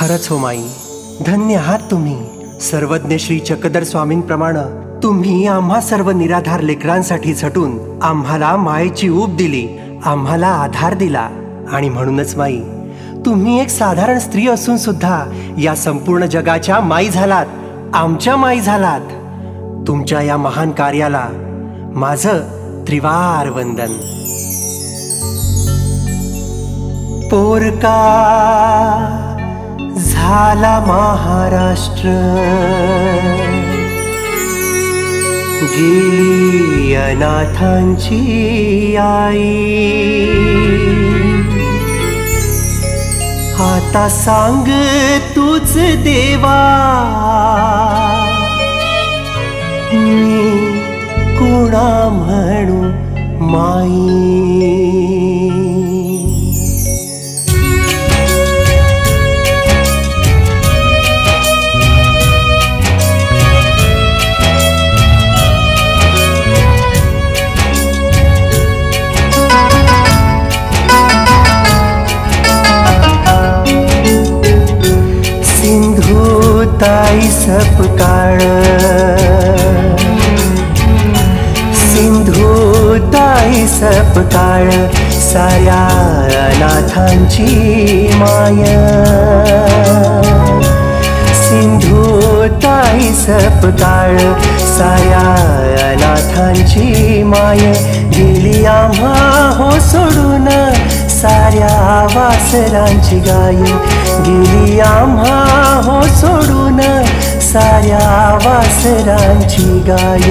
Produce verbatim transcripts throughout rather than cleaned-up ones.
खरच हो माई, धन्य आहात तुम्ही. सर्वज्ञ श्री चक्रधर स्वामींप्रमाणे तुम्ही आम्हा सर्व निराधार लेकरांसाठी झटून आम्हाला मायेची ऊब दिली, आम्हाला आधार दिला. आणि म्हणूनच माई, तुम्ही एक साधारण स्त्री असून सुद्धा या संपूर्ण जगाच्या माई झालात, आमच्या माई झालात. तुमच्या या महान कार्याला माझं त्रिवार वंदन. पोरका झाला महाराष्ट्र, गेली अनाथांची आई. आता सांग तूच देवा, मी कोणा म्हणू माई. सिंधुताई सपकाळ, सिंधुताई सपकाळ, साऱ्या अनाथांची माया. सिंधुताई सपकाळ, साऱ्या अनाथांची माया. गेली आम्हा हो सोडून साऱ्या वासरांची गाय. गेली आम्हा हो सोडून साऱ्या वासरांची गाय.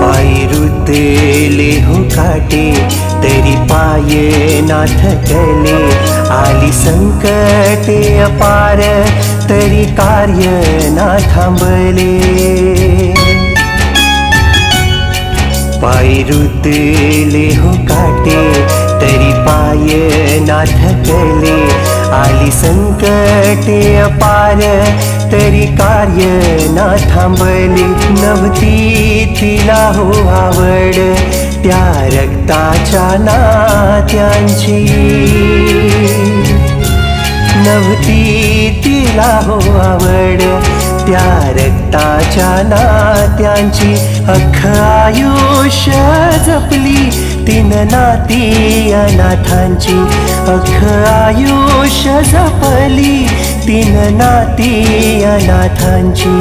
पाय रुतले हो काटे, तरी पाये ना थकले. आली संकटे अपार, तरी कार्य ना थांबले. पाय रुतले हो काटे, तरी पाय ना थकले. आली संकटे अपार, तरी कार्य ना थांबले. नव्हती तिला हो आवड त्या रक्ताच्या नात्यांची. नव्हती तिला हो आवड त्या रक्ताच्या नात्यांची. अख्ख आयुष्य जपली तिनं नाती अनाथांची. अख्ख आयुष्य जपली तिनं नाती अनाथांची.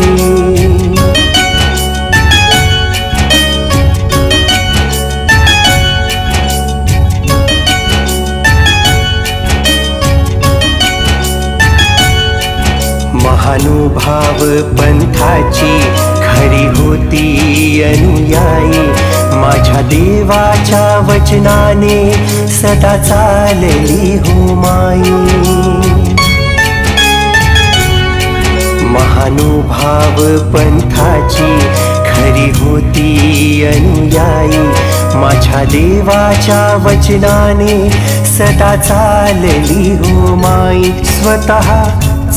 महानुभाव पंथाची खरी होती अनुयायी. माझ्या देवाच्या वचनाने सदा चालली हो माई. महानुभाव पंथाची खरी होती अनुयायी. माझ्या देवाच्या वचनाने सदा चालली हो माई. स्वतः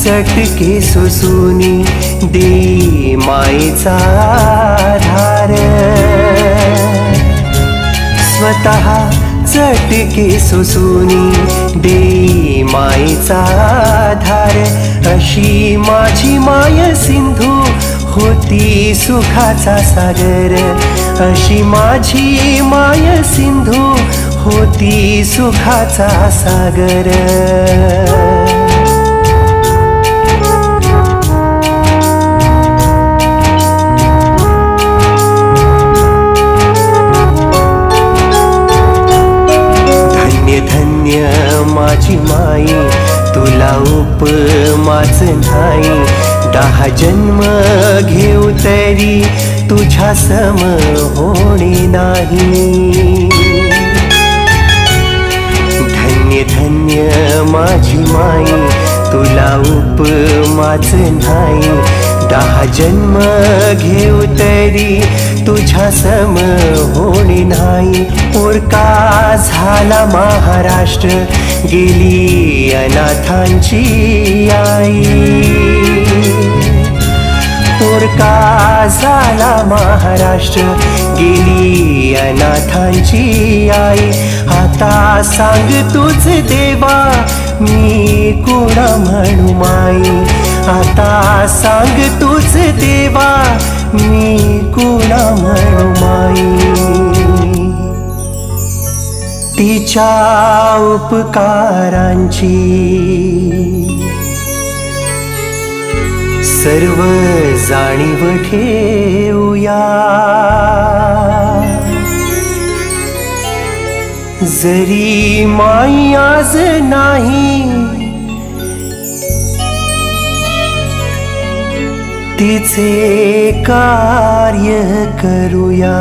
चटके सुसुनी दे मायेचा आधार. स्वतः चटके सुसुनी दे मायेचा आधार. अशी माझी माय सिंधू होती सुखाचा सागर. अशी माझी माय सिंधू होती सुखाचा सागर. माझी माई तुला उपमाच नाही. दहा जन्म घेऊ तरी तुझ्या सम होणे नाही. धन्य धन्य माझी माई तुला उपमाच नाही. दहा जन्म घेऊ तरी तुझ्या सम होणे नाही. पोरका झाला महाराष्ट्र, गेली अनाथांची आई. थोडका झाला महाराष्ट्र, गेली अनाथांची आई। आता सांग तूच देवा मी कोणा म्हणू माई, आता सांग तूच देवा मी कोणा म्हणू माई। तिच्या उपकारांची सर्व जाणीव ठेवूया, जरी माई आज नाही तिचे कार्य करूया।